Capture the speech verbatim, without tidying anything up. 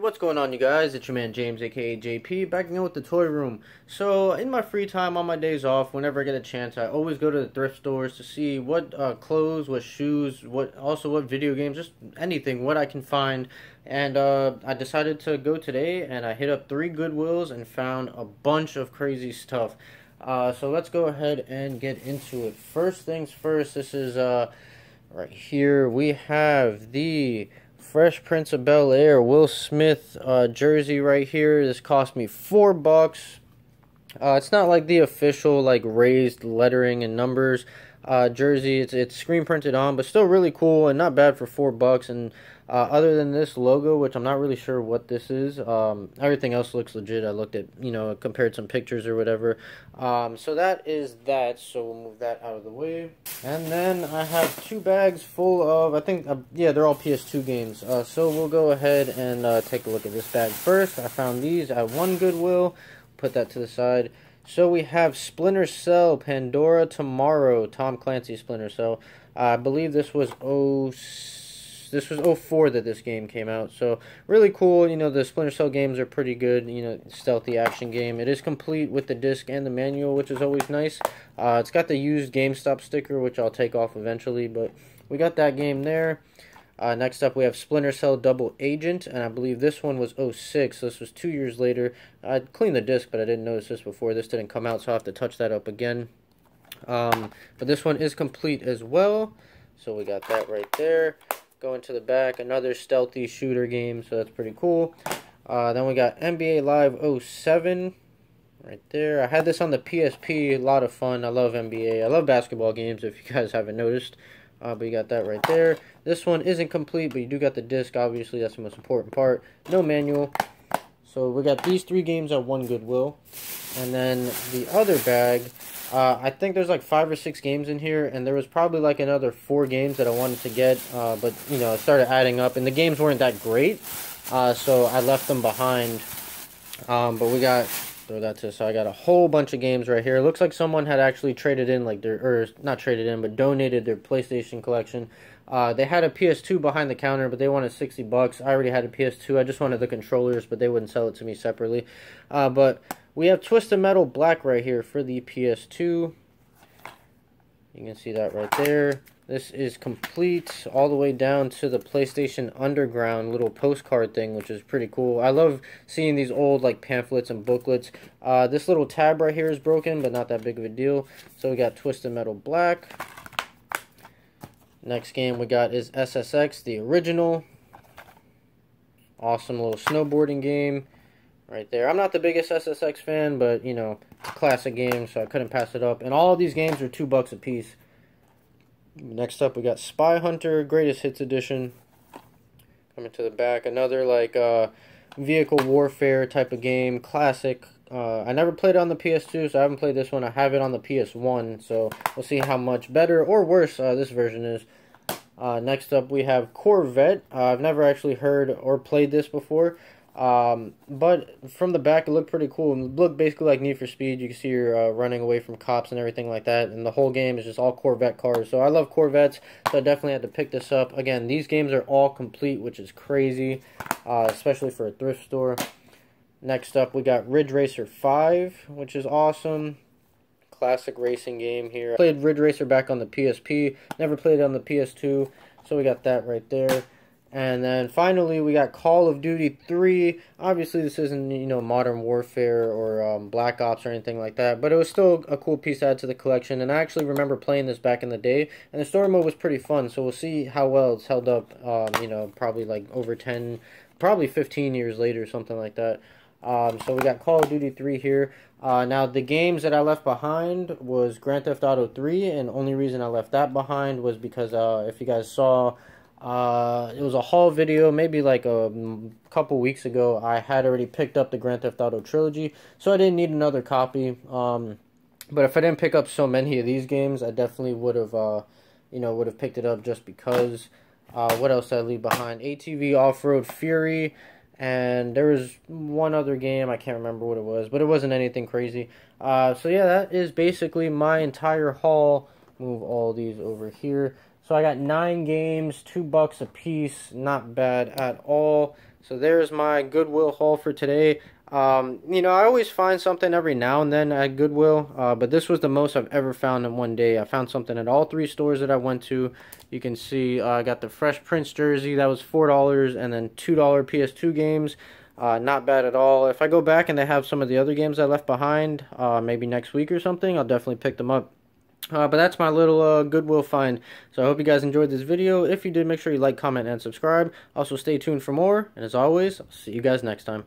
what's going on, you guys? It's your man James, aka J P, back in with the toy room. So in my free time, on my days off, whenever I get a chance, I always go to the thrift stores to see what uh, clothes, what shoes, what also what video games, just anything, what I can find. And uh, I decided to go today, and I hit up three Goodwills and found a bunch of crazy stuff. Uh, so let's go ahead and get into it. First things first, this is uh, right here. We have the Fresh Prince of Bel-Air Will Smith uh, jersey right here. This cost me four bucks. Uh, it's not like the official, like, raised lettering and numbers uh, jersey. It's it's screen printed on, but still really cool and not bad for four bucks. And uh, other than this logo, which I'm not really sure what this is, um, everything else looks legit. I looked at, you know, compared some pictures or whatever. Um, so that is that. So we'll move that out of the way. And then I have two bags full of, I think, uh, yeah, they're all P S two games. Uh, so we'll go ahead and uh, take a look at this bag first. I found these at one Goodwill. Put that to the side. So we have Splinter Cell Pandora Tomorrow, Tom Clancy's Splinter Cell. Uh, I believe this was oh four that this game came out. So really cool. You know, the Splinter Cell games are pretty good. You know, stealthy action game. It is complete with the disc and the manual, which is always nice. Uh, it's got the used GameStop sticker, which I'll take off eventually. But we got that game there. Uh, next up, we have Splinter Cell Double Agent, and I believe this one was oh six, so this was two years later. I cleaned the disc, but I didn't notice this before. This didn't come out, so I'll have to touch that up again. Um, but this one is complete as well, so we got that right there. Going to the back, another stealthy shooter game, so that's pretty cool. Uh, then we got N B A Live oh seven. Right there. I had this on the P S P, a lot of fun. I love N B A. I love basketball games, if you guys haven't noticed. Uh, but you got that right there. This one isn't complete, but you do got the disc, obviously. That's the most important part. No manual. So we got these three games at one Goodwill. And then the other bag, uh, I think there's like five or six games in here, and there was probably like another four games that I wanted to get, uh, but, you know, it started adding up, and the games weren't that great, uh, so I left them behind. Um, but we got... Throw that to the side. I got a whole bunch of games right here. It looks like someone had actually traded in, like, their, or not traded in, but donated their PlayStation collection. Uh, they had a P S two behind the counter, but they wanted sixty bucks. I already had a P S two. I just wanted the controllers, but they wouldn't sell it to me separately. Uh, but we have Twisted Metal Black right here for the P S two. You can see that right there. This is complete all the way down to the PlayStation Underground little postcard thing, which is pretty cool. I love seeing these old, like, pamphlets and booklets. Uh, this little tab right here is broken, but not that big of a deal. So we got Twisted Metal Black. Next game we got is S S X, the original. Awesome little snowboarding game right there. I'm not the biggest S S X fan, but, you know, it's a classic game, so I couldn't pass it up. And all of these games are two bucks a piece. Next up, we got Spy Hunter Greatest Hits Edition. Coming to the back, another, like, uh, vehicle warfare type of game, classic. Uh, I never played it on the P S two, so I haven't played this one. I have it on the P S one, so we'll see how much better or worse uh, this version is. Uh, next up, we have Corvette. Uh, I've never actually heard or played this before, um, but from the back, it looked pretty cool. It looked basically like Need for Speed. You can see you're uh, running away from cops and everything like that, and the whole game is just all Corvette cars. So I love Corvettes, so I definitely had to pick this up. Again, these games are all complete, which is crazy, uh, especially for a thrift store. Next up, we got Ridge Racer five, which is awesome. Classic racing game here. I played Ridge Racer back on the P S P. Never played it on the P S two, so we got that right there. And then finally, we got Call of Duty three. Obviously, this isn't, you know, Modern Warfare or um, Black Ops or anything like that, but it was still a cool piece to add to the collection. And I actually remember playing this back in the day, and the story mode was pretty fun. So we'll see how well it's held up. Um, you know, probably like over ten, probably fifteen years later, something like that. Um, so we got Call of Duty three here. Uh, now, the games that I left behind was Grand Theft Auto three, and the only reason I left that behind was because uh, if you guys saw, uh, it was a haul video, maybe like a couple weeks ago, I had already picked up the Grand Theft Auto Trilogy, so I didn't need another copy. Um, but if I didn't pick up so many of these games, I definitely would have, uh, you know, would have picked it up just because. Uh, what else did I leave behind? A T V Off-Road Fury. And there was one other game, I can't remember what it was, but it wasn't anything crazy. Uh, so yeah, that is basically my entire haul. Move all these over here. So I got nine games, two bucks a piece, not bad at all. So there's my Goodwill haul for today. Um, you know, I always find something every now and then at Goodwill, uh, but this was the most I've ever found in one day. I found something at all three stores that I went to. You can see uh, I got the Fresh Prince jersey. That was four dollars, and then two dollar P S two games. Uh, not bad at all. If I go back and they have some of the other games I left behind, uh, maybe next week or something, I'll definitely pick them up. Uh, but that's my little uh, Goodwill find. So I hope you guys enjoyed this video. If you did, make sure you like, comment, and subscribe. Also, stay tuned for more. And as always, I'll see you guys next time.